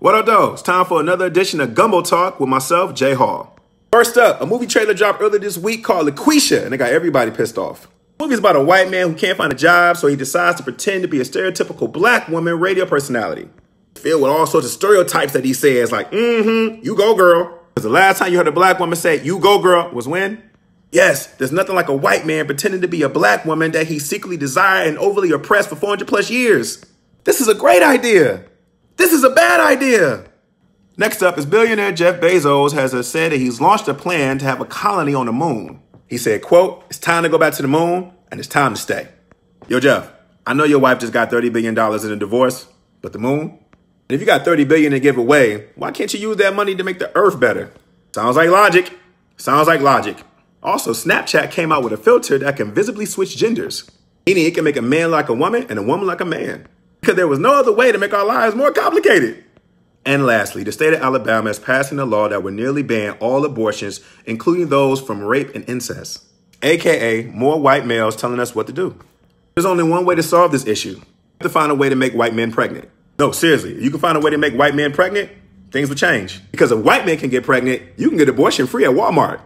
What up, though? It's time for another edition of Gumbo Talk with myself, Jay Hall. First up, a movie trailer dropped earlier this week called Loqueesha, and it got everybody pissed off. The movie is about a white man who can't find a job, so he decides to pretend to be a stereotypical black woman radio personality. Filled with all sorts of stereotypes that he says, like, you go, girl. Because the last time you heard a black woman say, you go, girl, was when? Yes, there's nothing like a white man pretending to be a black woman that he secretly desired and overly oppressed for 400 plus years. This is a great idea. This is a bad idea. Next up is billionaire Jeff Bezos has said that he's launched a plan to have a colony on the moon. He said, quote, it's time to go back to the moon and it's time to stay. Yo, Jeff, I know your wife just got $30 billion in a divorce, but the moon? And if you got $30 billion to give away, why can't you use that money to make the earth better? Sounds like logic. Sounds like logic. Also, Snapchat came out with a filter that can visibly switch genders, meaning it can make a man like a woman and a woman like a man, because there was no other way to make our lives more complicated. And lastly, the state of Alabama is passing a law that would nearly ban all abortions, including those from rape and incest, aka more white males telling us what to do. There's only one way to solve this issue. You have to find a way to make white men pregnant. No, seriously, if you can find a way to make white men pregnant, things will change. Because if white men can get pregnant, you can get abortion free at Walmart.